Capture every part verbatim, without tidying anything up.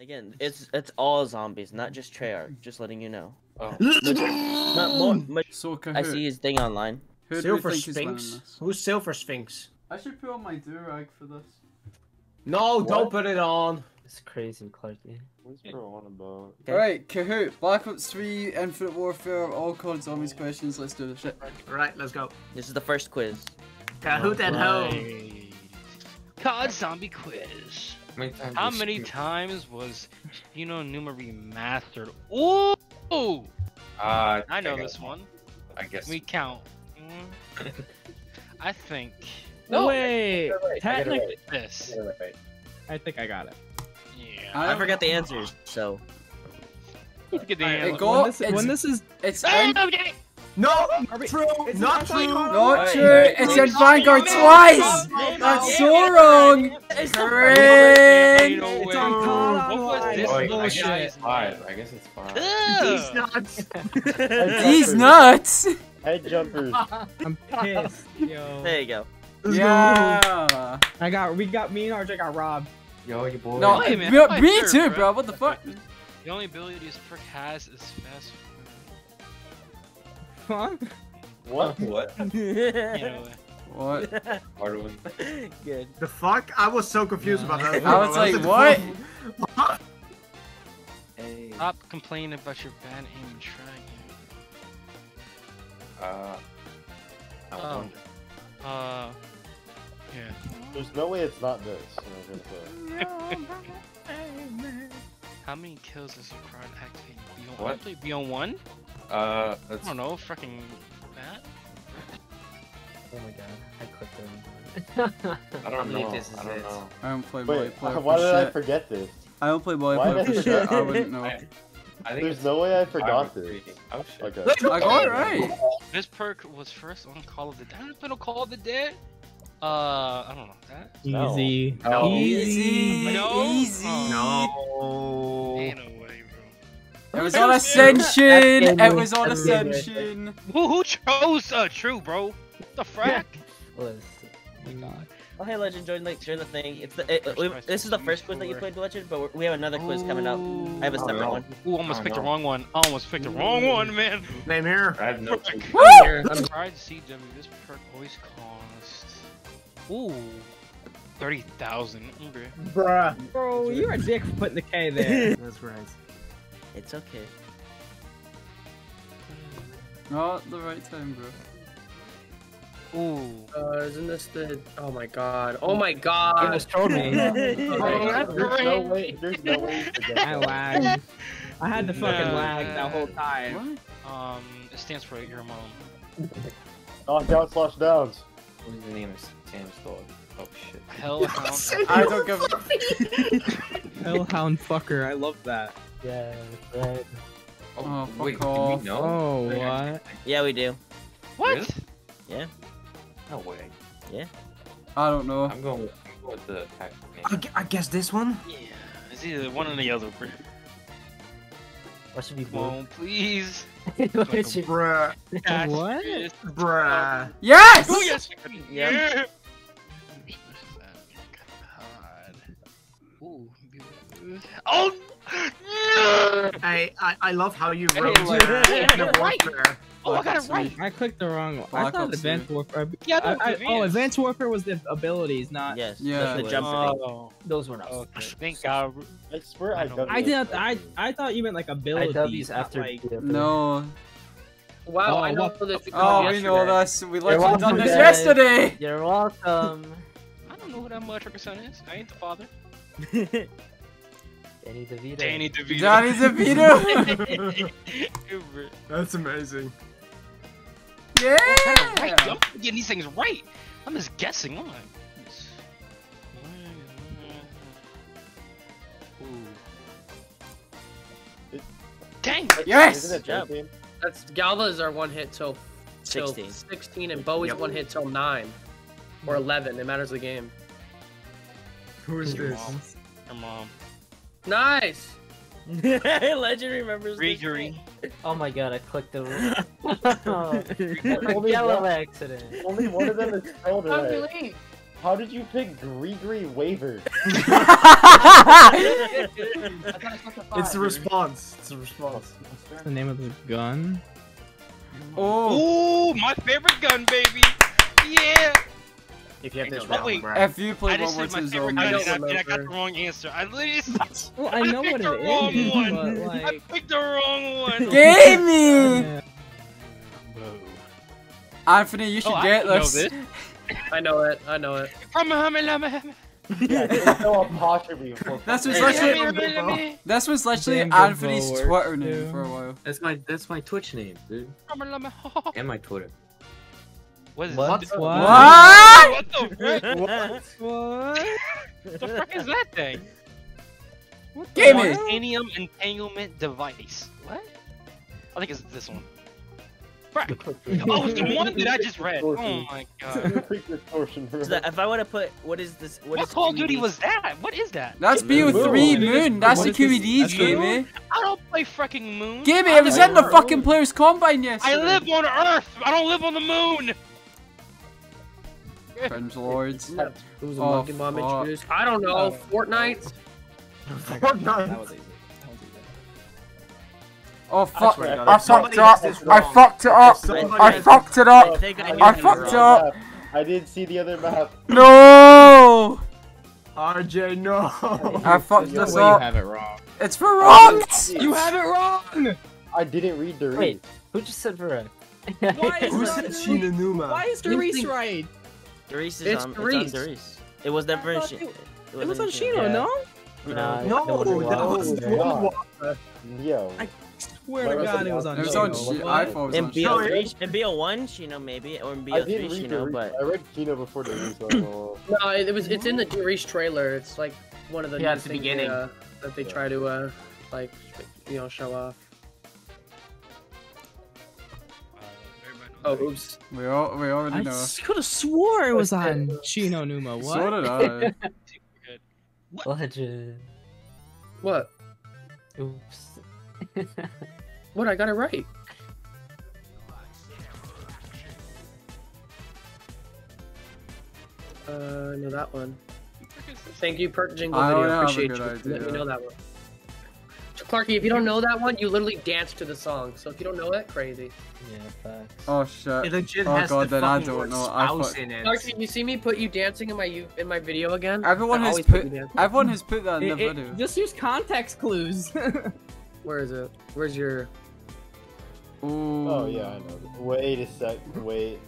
Again, it's it's all zombies, not just Treyarch. Just letting you know. Oh. Not more. Much. So I see his thing online. Who Silver Sphinx. Who's Silver Sphinx? I should put on my durag for this. No, what? Don't put it on. It's crazy, Clarky. What's bro on about? Okay. All right, Kahoot, Black Ops three, Infinite Warfare, all C O D zombies questions. Let's do this shit. Right, let's go. This is the first quiz. Kahoot and Ho. C O D zombie quiz. How many times was Shi No Numa remastered? Ooh! Uh, I know I this one. I guess. We count. Mm. I think. No way! Technically, this. I think I got it. Yeah. I, I forgot the answers, so. You forget the answers. When this, it's, when this is. It's. End... No! We... True! It's not true! Not true! Right. It's in Vanguard twice! That's so wrong! It's cringe! It's on top! What was this bullshit? I guess it's five. I guess it's five. These nuts! These nuts! Head jumpers. I'm pissed, yo. There you go. Let's yeah! Go. I got, we got, me and R J got robbed. Yo, you boy. No, hey, man, me, me too, bro. bro. What the fuck? The only ability this prick has is fast forward. Huh? What? What? Yeah. What? Hard one. Good. The fuck? I was so confused no. about that. I was like, what? What? Hey. Stop complaining about your bad aim and try again. Uh, I wonder. Oh. Uh. Yeah. There's no way it's not this. How many kills is required to activate Beyond? What? Play Beyond one? Uh, that's... I don't know. Fucking that. Oh my god! I clicked him. I don't know. This is I don't it. know. I don't play Wait, Multiplayer. Why did shit. I forget this? I don't play Multiplayer for shit. I wouldn't know. I, I think There's no way I forgot this. Oh shit! Okay. Like, all right. This perk was first on Call of the Dead. I haven't played on Call of the Dead. Uh, I don't know that. Easy. No. No. Easy. No. Easy. No. Ain't no way, bro. It was on Ascension. It was on Ascension. Who who chose uh True, bro? What the frack? Oh my god. Oh hey, Legend, join like join the thing. It's the it, we, this is the first quiz that you played, Legend, but we're, we have another quiz coming up. I have a separate oh, no. one. Ooh, almost oh, picked no. the wrong one. Almost picked Ooh. the wrong one, man. Same here. I have no. I'm here. I'm trying to see W. This perk always costs. Ooh, thirty thousand. Bruh. Bro, right. You're a dick for putting the K there. That's right. It's okay. Not the right time, bro. Ooh. Uh, isn't this the... Oh my god. Oh my god. You just told me. There's no way. There's no way to get that. I lagged. I had to fucking no, lag man. that whole time. What? Um, it stands for your mom. Knockdown slash downs. What is the name of Sam's dog? Oh shit. Hellhound. I don't give a Hellhound fucker, I love that. Yeah, right. Oh, oh fuck wait, off. Do we know? Oh, what? Yeah, we do. What? Really? Yeah. No way. Yeah. I don't know. I'm going with, I'm going with the pack. I, gu I guess this one? Yeah. It's either one or the other. What should be blue? Whoa, please. Like bruh. Yes. What? Bruh. Yes! Oh, yes! Yeah. Oh! I, I, I love how you wrote the warfare. Oh, I got it right! I clicked the wrong one. I thought Advanced Warfare. Yeah, I, I, I, oh, Advanced Warfare was the abilities, not yes, yeah. the, the jump. Oh. Those were not. Oh, okay. I think I. I swear I. I, I did not. I I thought you meant like abilities after. Like, no. Wow, oh, I know what, this. Oh, yesterday. we know this. We literally done this yesterday. You're welcome. I don't know who that motherfucker son is. I ain't the father. Danny DeVito. Danny DeVito. Danny DeVito. That's amazing. Yeah! Well, right. I'm getting these things right. I'm just guessing on. Dang! Yes! Isn't it jump? That's Galva's our one hit till, till sixteen. sixteen, and Bo is yep. one hit till nine or eleven. It matters the game. Who is Your this? Mom. Your mom. Nice. Legend remembers. Grigori. Oh my god, I clicked the oh. yellow one. accident. Only one of them is spelled right. How did you pick Grigori Wavered? It's a response. It's a response. What's the name of the gun? Oh, Ooh, my favorite gun, baby. Yeah. If you have this wrong, wait, if you play World War Two Zombies, I, I, I, I got the wrong answer. I literally just, well, I, I know picked what the it wrong is, one. But, like... I picked the wrong one. Gaming. Anthony, you should oh, get I this. this. I know it. I know it. Yeah, it's so impossible. That's what's literally. That's what's literally Anthony's Twitter name for a while. That's my that's my Twitch name, dude. And my Twitter. What is what? What? What? What the frick? What? What the frick is that thing? What game is? Titanium entanglement device. What? I think it's this one. Frick. Oh, it's the one that I just read. Oh my god. So if I want to put, what is this? What, what is Call of Duty was that? What is that? That's B O three Moon. That's the Q E D game. I don't play freaking Moon. Give me. I was in the fucking Players Combine yesterday. I live on Earth. I don't live on the Moon. Friends Lords. It was a monkey mom introduced. I don't know. Oh. Fortnite. Fortnite. That was easy. That was easy. Oh fuck! I, I, fucked, up. I fucked it up. I fucked it up. I, I fucked it up. I didn't see the other map. No. R J, no. I fucked this up. You have it wrong. It's for wrong. You have it wrong. I didn't read the read. Wait, who just said for right? Who said Shi No Numa? Why is the read right? Is it's on, Therese. It's on It was never in Shino. It, it, it was on Shino, yeah. no? No, no, no that was the World War. Yo. I swear Where to God, it, it was on Shino. It was on Shino. In B O one, Shino maybe, or in B O three, Shino, but... I read Kino before the news. No, it was, it's in the Therese trailer. It's like one of the yeah, new things the they, uh, that they yeah. try to, uh, like, you know, show off. Oh, oops. We all we already I know. I could have swore it was on Shi No Numa. What? So did I. What? Legend. What? Oops. What? I got it right. Uh, no, that one. Thank you for jingle I video. Appreciate you. Let me know that one. Clarky, if you don't know that one, you literally dance to the song. So if you don't know it, crazy. Yeah, facts. Oh shit. It legit oh has god, the then I don't know. I fuck... in it. Clarky, you see me put you dancing in my you in my video again? Everyone I has put. put everyone has put that in it, the it, video. Just use context clues. Where is it? Where's your? Ooh. Oh yeah, I know. Wait a sec. Wait.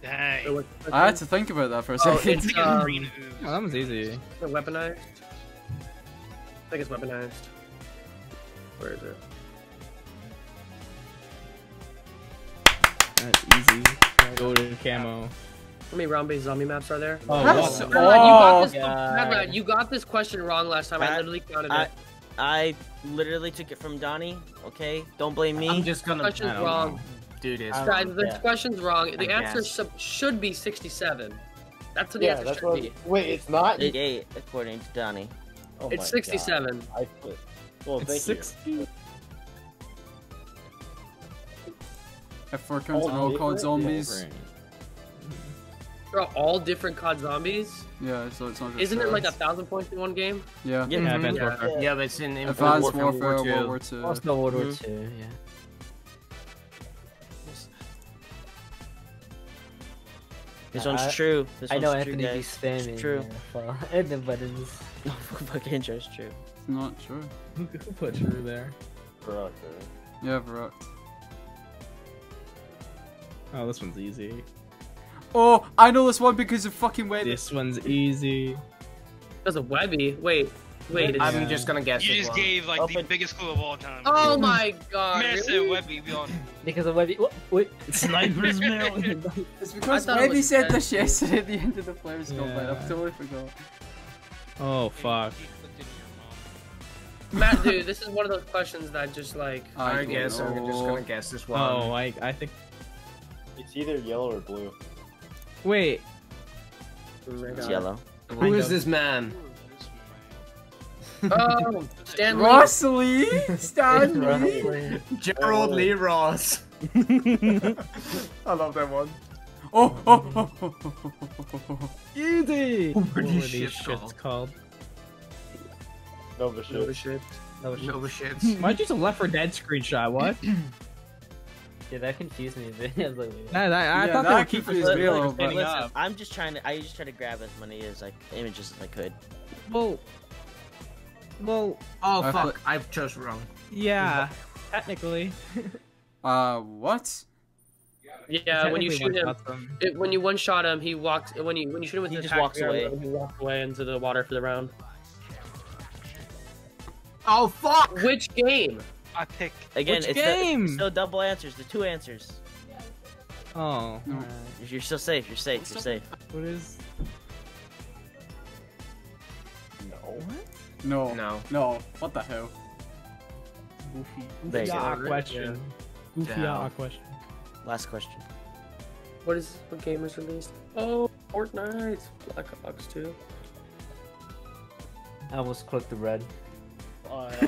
Dang. So I had to think about that for a oh, second. It's, uh... oh, that was easy. Is it weaponized? I think it's weaponized. Where is it? That's easy. Go to camo. How many round based zombie maps are there? Oh, oh, wow. you, got this, you got this question wrong last time. I, I literally counted I, it. I, I literally took it from Donnie. Okay, don't blame me. I'm just gonna. The question's wrong. Dude, this. Guys, this yeah. question's wrong. The I answer guess. should be sixty-seven. That's what the yeah, answer that's should what be. Wait, it's not. eighty-eight, according to Donnie. Oh it's sixty-seven. God. I quit. Well, it's sixty. F four comes in all C O D zombies. There are all different C O D zombies. Yeah, so it's not. Just Isn't it like a thousand points in one game? Yeah. Yeah, mm-hmm. yeah, Advanced Warfare. Yeah. yeah, but it's in Infinite Warfare, Warfare, World War Two. World War Two. No, World War mm-hmm. Two. Yeah. This one's uh, true. This I one's know Anthony true, guys. be spamming. It's true. Yeah, but it's no fucking true. It's true. It's not true. Who put true there? Varrock, there. Yeah, Varrock. Oh, this one's easy. Oh, I know this one because of fucking Webby. This one's easy. That's a Webby. Wait, wait. I'm yeah. just gonna guess. You just well. gave like Open. the biggest clue of all time. Oh my god. Massive really? Webby beyond. Because of Webby. What? Wait. Sniper's mail. It's because Webby it said this yesterday at the end of the Players yeah. Combine. I totally forgot. Oh fuck. Matt, dude, this is one of those questions that just like I, I guess know. I'm just gonna guess this one. Oh, I I think it's either yellow or blue. Wait, it's yellow. Who is this man? Oh, Stanley. Ross Lee, Stanley, Gerald Lee Ross. I love that one. oh, oh, oh, oh, oh, oh, oh. Easy! What were these shits called? Nova shit. Nova shit. Nova shits. Why'd you use a Left four Dead screenshot? What? Yeah, that confused me a bit. I, like, nah, that, I yeah, thought that they were keeping his wheel. Like, listen, up. I'm just trying to. I just try to grab as many as like images as I could. Well, well. Oh I fuck! I chose wrong. Yeah, technically. uh, what? Yeah, when you shoot him, it, when you one shot him, he walks. When you when you shoot him with he just walks away. He walks away into the water for the round. Oh fuck! Which game? I pick again. Which it's game? The, still double answers. The two answers. Oh. Uh, you're still safe. You're safe. You're safe. What is? No. What? No. No. No. What the hell? Goofy. Goofy ah, question. Yeah. Goofy ah, question. Last question. What is what game was released? Oh, Fortnite. Black Ops two. I almost clicked the red. Oh, I, I,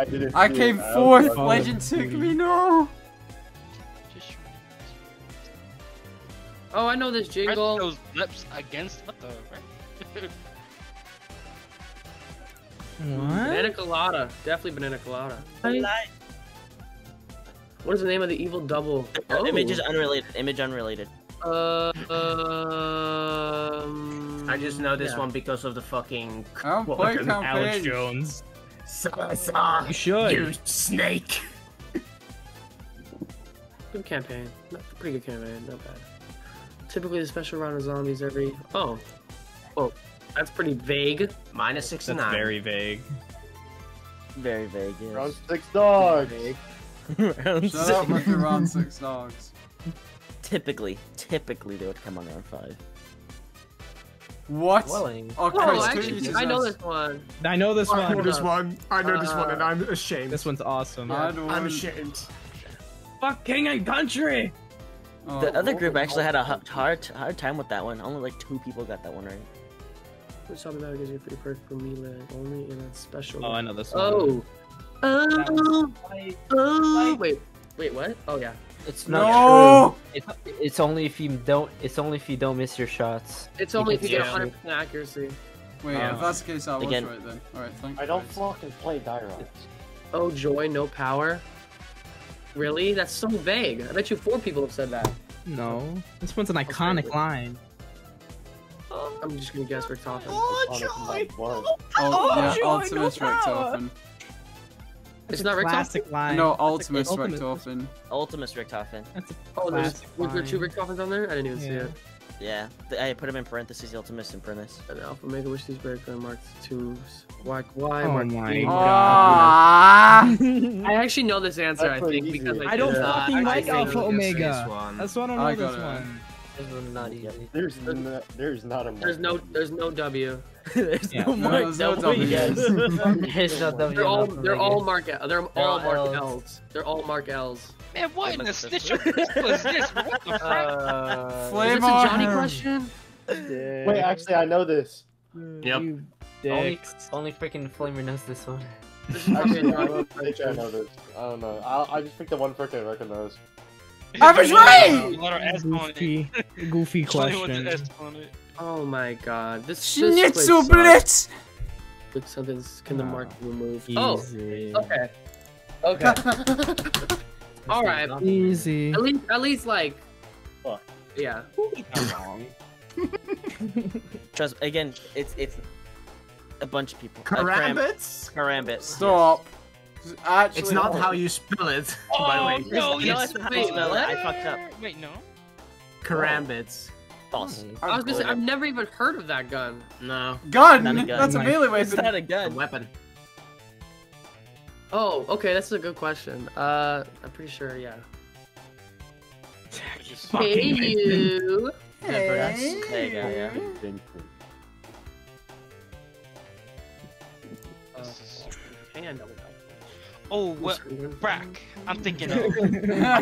I, didn't I came it. fourth. I Legend took me. No. Oh, I know this jingle. Press those lips against what the? What? Banana colada. Definitely banana colada. What is the name of the evil double? Oh. Image is unrelated. Image unrelated. Uh, um, I just know this yeah. one because of the fucking I'm fucking Alex Jones. Salazar, you should. You snake. Good campaign. Pretty good campaign. Not bad. Typically, the special round of zombies every. Oh, oh, that's pretty vague. Minus six and nine. Very vague. Very vague. Yes. Round six dogs. round Shut six. up with your round six dogs. Typically, typically they would come on round five. What? Dwelling. Oh, Christ, oh actually, I know this one. I know this I one. I know this one. I know uh, this one, and I'm ashamed. This one's awesome. Yeah. I'm want... ashamed. Fuck king and country. Oh, the other group actually had a hard hard time with that one. Only like two people got that one right. Which zombie battle gives you a free perk for melee only in a special? Oh, I know this one. Oh, oh, oh, oh. Wait, wait, what? Oh yeah. It's not no! true. It's, it's only if you don't. It's only if you don't miss your shots. It's only if you get one hundred percent accuracy. Wait, uh, if that's the case, I was again. right then. All right, thank I don't fucking play Die Rise. Oh joy, no power. Really? That's so vague. I bet you four people have said that. No, this one's an that's iconic vague. line. Oh, I'm just gonna guess Richtofen. Oh, oh joy! Oh, oh yeah, joy, Optimus no Richtofen. It's, it's not Richtofen? Line. No, Ultimus like, Richtofen. Ultimus Richtofen. That's a oh, there's were there two Richtofens on there? I didn't even yeah. see it. Yeah, I put him in parentheses, Ultimus in premise. And Alpha Omega wish these Raygun Mark two. Why? Why? Oh Mark my three. God. Oh. I actually know this answer, I think, easy. because I, I don't fucking like Alpha Omega. One. That's why I don't know I this one. This one's not easy. There's, there's, no, there's not a Mark There's no, there's no W. There's yeah. no Mark W's. No, they're all, they're all Mark L's. They're all Mark L's. They're all Mark L's. Man, what in the stitch was this? What the uh, fuck? Is this a Johnny question? Dick. Wait, actually, I know this. Yep. You dicks. Only, only freaking Flamer knows this one. Actually, I don't think I know this. I don't know. I, I just picked the one freaking I recognize. Average weight! Goofy, goofy question. Oh my god. This Schnitzel Blitz! Look, something can the mark remove? Oh, okay. Okay. Alright. Easy. At least, at least like. Fuck. Yeah. I'm wrong. Trust again, it's it's a bunch of people. Karambits? Karambits. Stop. Yes. Actually, it's not oh. how you spell it, oh, by the way. No, you yes. spell it. I fucked up. Wait, no. Karambits. False. Oh, I was gonna say, I've never even heard of that gun. No. Gun? Not a gun. That's My, a melee weapon. It's not a gun. A weapon. Oh, okay, that's a good question. Uh, I'm pretty sure, yeah. Hey, you. Hey. Hey, yeah, yeah. Uh, hang on, double tap. Oh, what? Brack. I'm thinking of. I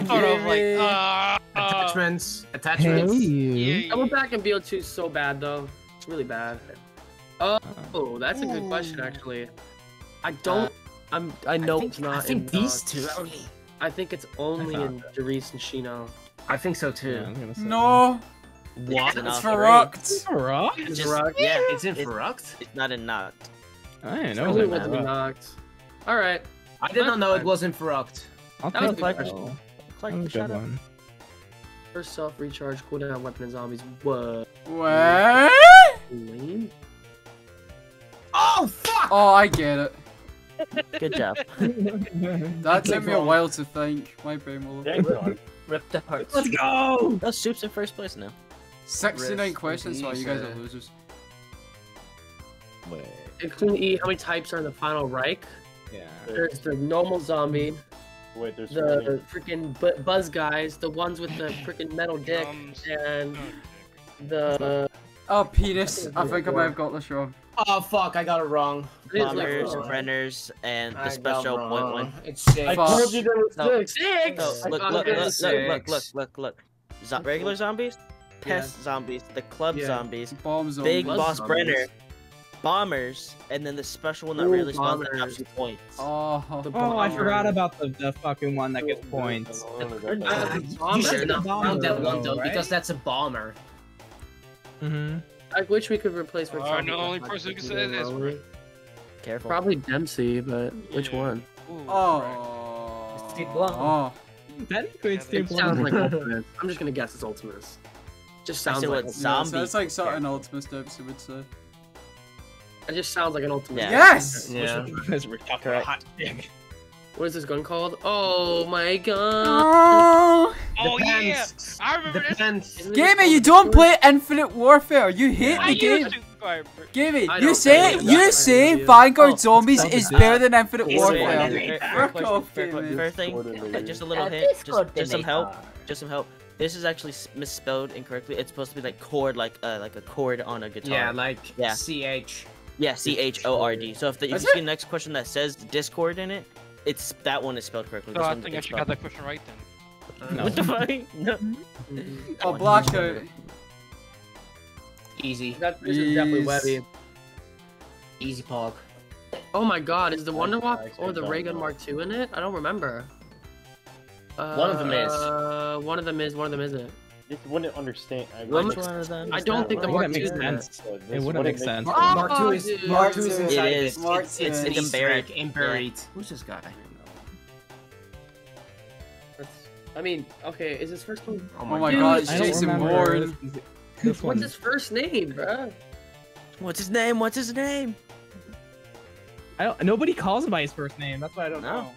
thought of like. Uh, attachments. Attachments. Hey. Double back and B O two is so bad, though. It's really bad. Oh, oh that's a good question, actually. I don't. I'm. I know I think, it's not. I think in these dogs. two. I think it's only in Derice and Shi No. I think so too. Yeah, I'm gonna say no. What? It's Verruckt. Verruckt? It's Verruckt? Yeah, it's in Verruckt? It's not in Noct. I didn't know it was in Noct. Alright. I did not know it was in Verruckt. I'll take the one. First self recharge, cooldown, weapon, and zombies. What? What? Oh, fuck! Oh, I get it. Good job. That took me a while to think. My brain will have ripped apart. Let's go! That soup's in first place now. sixty-nine questions, while you guys are losers. Wait. Including E, how many types are in the final Reich? Yeah. There's the normal zombie. Wait, there's the freaking bu buzz guys, the ones with the freaking metal dick, and the. Oh, penis. I think I might have got this wrong. Oh fuck, I got it wrong. Bombers, Brenners, and the special point one. It's six. I told you there was no. six! No, look, look, look, six. look, look, look, look, look, Zo regular zombies, pest yeah. zombies, the club yeah. zombies, bomb zombies, big boss zombies. Brenner, bombers, and then the special one that Ooh, really spawns that gives you points. Oh, oh I forgot about the, the fucking one that gets points. Oh, uh, you should have found that one though, right? Because that's a bomber. Mm-hmm. I wish we could replace. Oh, uh, no, the only person who can say this. Probably. Careful. Probably Dempsey, but yeah. which one? Ooh, oh, it's Steve Blum. Oh, that includes Steve Blum. Sounds like Ultimus. I'm just gonna guess it's Ultimus. Just sounds like it's zombie. Yeah, so it's like something yeah. Ultimus Dempsey would say. It just sounds like an Ultimus. Yeah. Yes. Yeah. yeah. What is this gun called? Oh my god! Oh, oh yeah! I remember Depends. this! Gamer, you don't play Infinite Warfare! You hate yeah, the game! Gamer, you say it! You say Vanguard oh, Zombies is better than Infinite it's Warfare! Work off, First thing, just a little hint, just, just some help, just some help. This is actually misspelled incorrectly. It's supposed to be like chord, like uh, like a chord on a guitar. Yeah, like yeah. C H. Yeah, C H O R D. So if the, you see the next question that says Discord in it, It's that one is spelled correctly. No, I think I should got that question right then. No. What the fuck? No. Oh, block out. Easy. That this is definitely Webby. Easy pog. Oh my god, is the Wonder Walk or the Raygun Mark two in it? I don't remember. Uh, one of them is. Uh, one of them is. One of them isn't. It wouldn't understand. I, wouldn't understand. I don't think the Mark two is sense. It, it wouldn't make sense. Oh, Mark two is dude. Mark two is inside. It is. Mark it's it's, it's, it's buried. In buried. Yeah. Who's this guy? I don't know. I mean, okay, is his first name? Oh my, oh my god, it's Jason Bourne. What's his first name, bruh? What's his name? What's his name? I don't. Nobody calls him by his first name. That's why I don't no. know.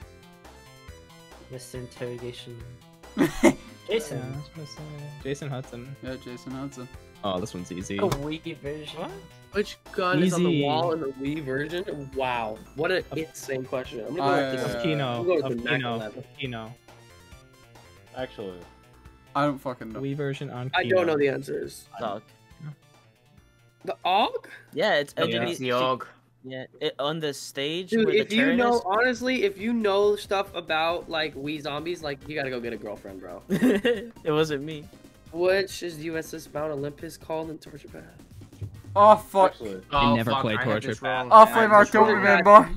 Mister Interrogation. Jason. Yeah, Jason Hudson. Yeah, Jason Hudson. Oh, this one's easy. A Wii version. What? Which gun easy. is on the wall in the Wii version? Wow, what an of, insane question. I'm gonna go uh, with Kino. Go with of Kino. Of Kino. Actually, I don't fucking know. Wii version on Kino. I don't know the answers. Zog. The O G? Yeah, it's oh, yeah. the O G. Yeah, it, on the stage. Dude, where if the you know, is... honestly, if you know stuff about like Wii Zombies, like you gotta go get a girlfriend, bro. It wasn't me. Which is U S S Mount Olympus called in Tortured Path? Oh fuck! Actually, I oh, never fuck, played Tortured Path. Oh, flame I don't remember.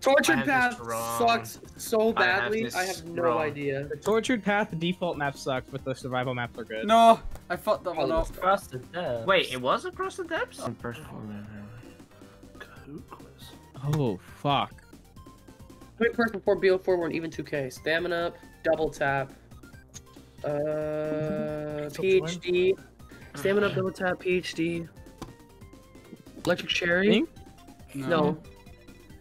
Tortured Path sucks so badly. I have, I have no wrong. idea. The Tortured Path the default map sucks, but the survival maps are good. No, I fucked them all up. Across the depths. Wait, it was across the depths. Oh, first one. Oh fuck! Quick person before B O four weren't even two K. Stamina Up, Double Tap, uh, P H D, Stamina Up, Double Tap, P H D, Electric Cherry. No,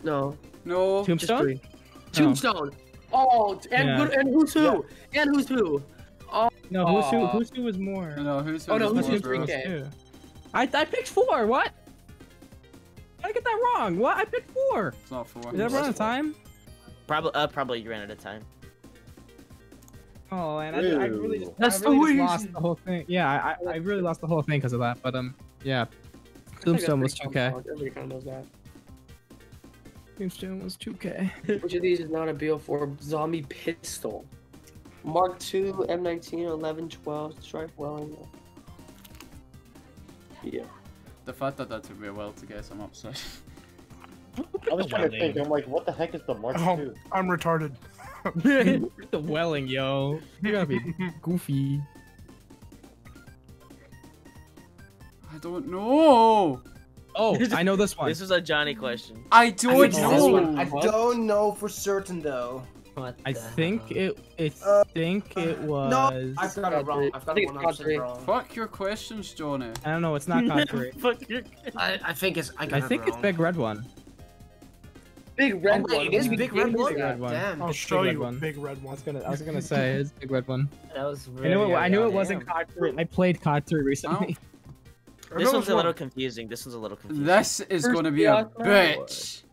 no, no. Tombstone. Tombstone. Oh, and yeah. good, and who's who? Yeah. And who's who? Oh. No, who's who? Who's who was more? No, who's who? Oh no, who's who? three K. I I picked four. What? I get that wrong. What? I picked four. It's not four. Did I run out of time? Probably. Uh, probably you ran out of time. Oh, and I, I really just, That's I really just lost the whole thing. Yeah, I, I, I really lost the whole thing because of that. But um, yeah. Tombstone was two K. Everybody kind of knows that. Tombstone was two K. Which of these is not a B O four zombie pistol? Mark two, M nineteen, eleven, twelve, strike Welling. Yeah. The fact that that took me a while to guess, I'm upset. I was trying to think, I'm like, what the heck is the Mark two? Oh, I'm retarded. The welling, yo. You gotta be goofy. I don't know. Oh, I know this one. This is a Johnny question. I don't I know. I don't know for certain though. What I think hell? it. I uh, think it was. No, I've got it wrong. I've got it one hundred percent wrong. Fuck your questions, Johnny. I don't know. It's not C O D three. Fuck your. I, I think it's. I, got I it think wrong. It's Big Red One. Big Red oh, One. It is Big, big Red One. Red one. Damn. I'll show you one. Big Red One. I was gonna. I was gonna say it's Big Red One. That was. Really I knew it. I knew it wasn't C O D three. I played C O D three recently. Oh. This one's a little confusing. This one's a little confusing. This is going to be a bitch.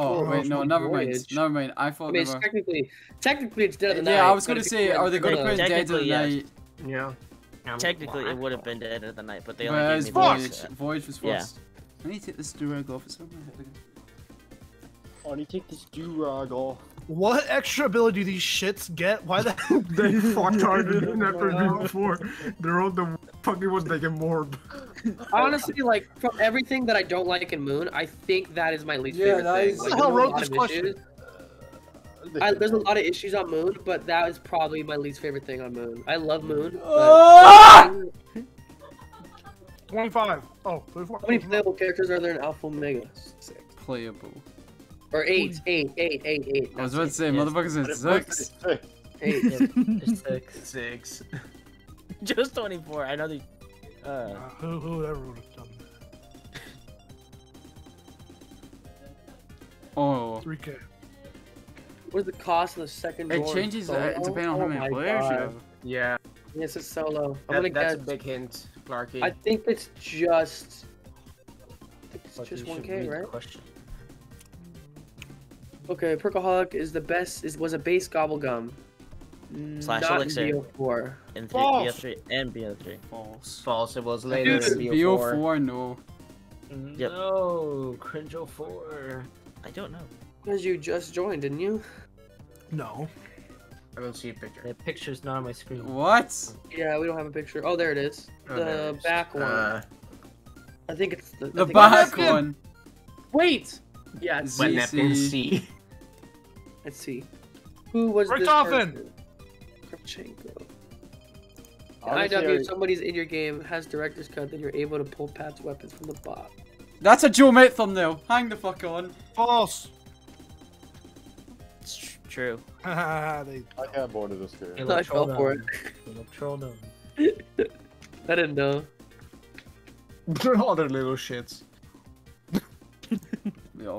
Oh, oh wait, no, never mind. Never mind. I thought I mean, they were... technically, technically it's Dead of the Night. Yeah, I was going to say, are they going to put Dead of the Night? Yeah. Technically, it would have been Dead of the Night, but they only gave me Voyage. Voyage was forced. I need to take this durag off. It's on my head again. I need to take this durag off. What extra ability do these shits get? Why the hell they fucktarded never do before? They're all the fucking ones that get morbed. Honestly, like, from everything that I don't like in Moon, I think that is my least yeah, favorite thing. Is, like, who wrote this question? Uh, I, there's a lot of issues on Moon, but that is probably my least favorite thing on Moon. I love Moon, but... twenty-five. Oh, twenty-four. How many playable characters are there in Alpha Omega? Six. Playable. Or eight, eight, eight, eight, eight. I was about to say, motherfuckers, it's six. Eight, it's six. Six. Just twenty-four. I know the. Uh... Uh, who, who ever would have done that? Oh. three K. What's the cost of the second? It changes uh, depending on oh, how many players you have. Yeah. Yes, it's solo. That, I'm gonna that's guess. a big hint, Clarky. I think it's just. I think it's but just one K, right? Question. Okay, Perkaholic is the best. Is was a base Gobblegum. Slash Not elixir. In B O four. In B O three and B O three. False. False. It was later in B O four. B O four, no. Yep. No, Cringe oh four. I don't know. Because you just joined, didn't you? No. I don't see a picture. The picture's not on my screen. What? Yeah, we don't have a picture. Oh, there it is. Oh, the it is. back one. Uh, I think it's the, the think back it's one. Wait. Yeah, it's when that in C. Let's see. Who was Rick this person? Kravchenko. I W, somebody's in your game, has director's cut, then you're able to pull Pat's weapons from the bot. That's a Joe Mate thumbnail. Hang the fuck on. False. It's tr true. they... I got bored of this game. I fell for it. Little troll down. I didn't know. All the little shits.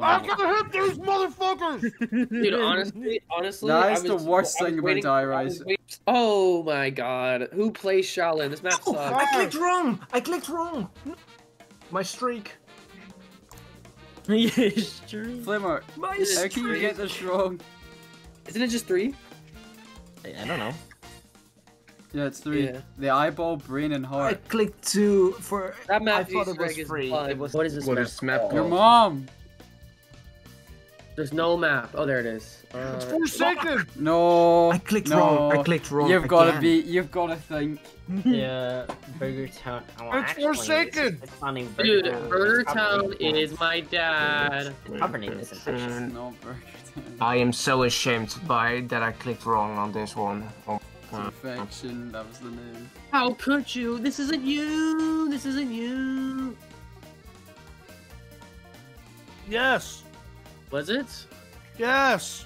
I can hit these motherfuckers! Dude, honestly, honestly, that is the worst thing about Die Rise. Oh my god, who plays Shaolin? This map sucks. I clicked wrong! I clicked wrong! My streak. Yes, true. Flimmer, how can you get this wrong? Isn't it just three? I don't know. Yeah, it's three. Yeah. The eyeball, brain, and heart. I clicked two for. That map I thought it was free. It was, what is this what map? Is map Your mom. There's no map. Oh, there it is. Uh, it's Forsaken. No. I clicked no. wrong. I clicked wrong. You've got to be. You've got to think. Yeah, Burger Town. Oh, it's actually, Forsaken. It's funny. Burger Dude, Town. Burger Town is my dad. Burger Town. No, Burger Town. I am so ashamed by that I clicked wrong on this one. Oh. Infection, that was the name. How could you? This isn't you! This isn't you! Yes! Was it? Yes!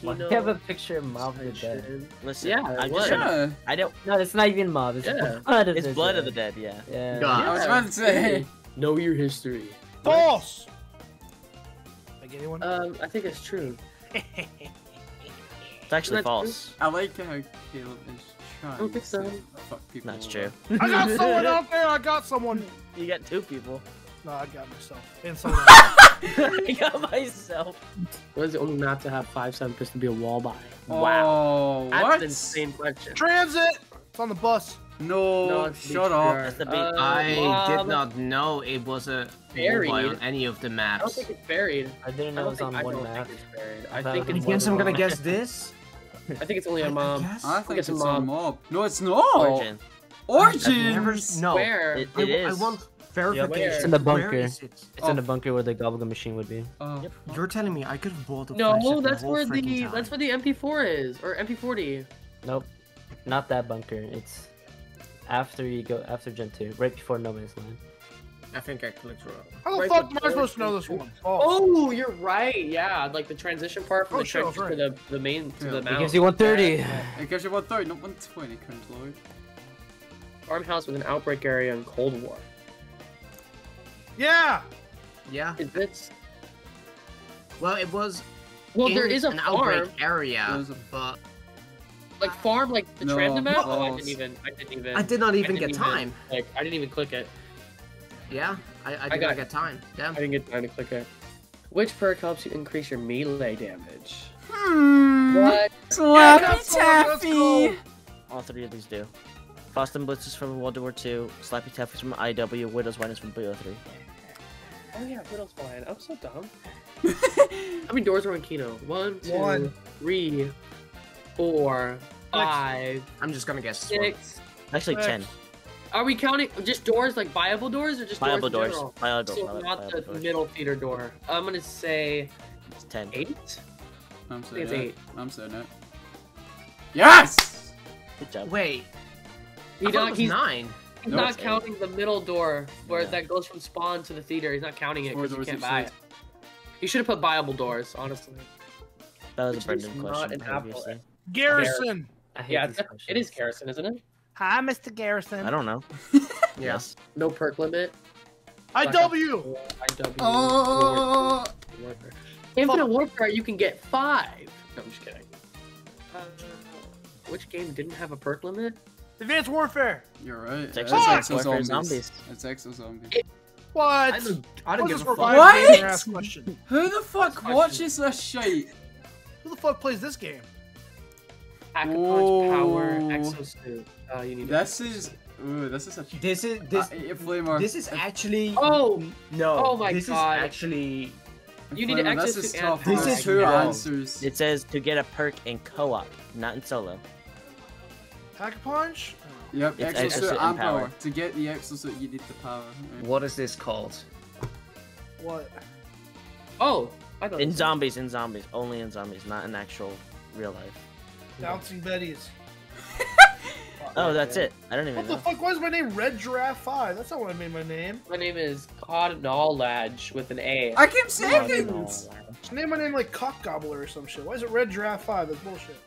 Kino. You have a picture of Mob of the Dead. Listen, yeah, I, just, yeah. I don't. No, it's not even Mob. It's yeah. Blood of the Dead. It's Blood of the Dead, yeah. yeah. God. Yeah. I was about to say, know your history. False! Like anyone? Um, I think it's true. It's actually That's false. True. I like how Caleb is trying I don't think so. to fuck people. That's true. I got someone out there! I got someone! You got two people. No, I got myself. And someone else. I got myself. What is the only map to have five seven percent to be a wall by? Oh, wow. That's what? An insane question. Transit! It's on the bus. No, no it's shut up. Uh, I um, did not know it was a buried on any of the maps. I don't think it's buried. I didn't know it was on one I map. I, I think it's guess I'm gonna guess this. I think it's only a mob. I, I think it's, it's a mob. mob. No, it's not. Origin. Origin. Never, no. It, it I, is. I want. Verification. Yeah, it's in the bunker. Where is it? It's oh. in the bunker where the gobblegum machine would be. Uh, yep. You're telling me I could have blown the No, oh, that's the where the time. that's where the M P four is, or M P forty. Nope, not that bunker. It's after you go after Gen two, right before No Man's Land. I think I clicked wrong. How the fuck am I supposed to know this one? Oh. oh, you're right. Yeah, like the transition part from oh, the sure, right. to the the main to yeah. the mount. It gives you one thirty. Yeah. It gives you one thirty, not one twenty. Current lord. Farmhouse with an outbreak area in Cold War. Yeah. Yeah. Is this? Well, it was. Well, there is a an farm. outbreak area. There was a but. Like farm, like the no, transit map. Oh, I didn't even. I didn't even. I did not even get even, time. Like I didn't even click it. Yeah, I, I, I got get time. Damn. I didn't get time to click it. Which perk helps you increase your melee damage? Hmm. What? Slappy Taffy. All three of these do. Frost and Blitz is from World War Two. Slappy Taffy is from I W. Widow's Wine is from B O three. Oh yeah, Widow's Wine. I'm so dumb. How many doors are on Kino? One, two, One. three, four, five. I'm just gonna guess. Six. Actually, six. ten. Are we counting just doors, like viable doors, or just viable doors? doors. Viable so doors. Not viable the doors. middle theater door. I'm gonna say it's ten. Eight. I'm saying it's eight. I'm saying it. Yes. Good job. Wait. He not, he's nine. He's no, not counting eight. the middle door where yeah. that goes from spawn to the theater. He's not counting it because you can't buy it. You should have put viable doors, honestly. That was Which a Brendan question. Not an Garrison. I hate yeah, these questions. It is Garrison, isn't it? Hi, Mister Garrison. I don't know. Yes. Yeah. No perk limit. I W! I W. Uh... Infinite Warfare, you can get five. No, I'm just kidding. Uh, which game didn't have a perk limit? Advanced Warfare. You're right. It's actually yeah. Exo Zombies. Zombies. It's Exo Zombies. It... What? I didn't, I didn't give a fuck. What? Who the fuck watches this shit? Who the fuck plays this game? Pack a punch, power, exosuit. Uh, you need this is, ooh, this is such. This is this. Uh, this is actually. Oh no! Oh my this god! This is actually. You need an exosuit. This is two answers. It says to get a perk in co-op, not in solo. Pack a punch. Yep. It's exosuit, exosuit and power. power. To get the exosuit, you need the power. Right. What is this called? What? Oh, I don't. In know. zombies, in zombies, only in zombies, not in actual real life. Bouncing Betties. Oh, that's it. I don't even what know. What the fuck was my name? Red Giraffe five. That's not what I made my name. My name is Cod Knowledge with an A. I keep saying things. I named my name like Cock Gobbler or some shit. Why is it Red Giraffe five? That's bullshit.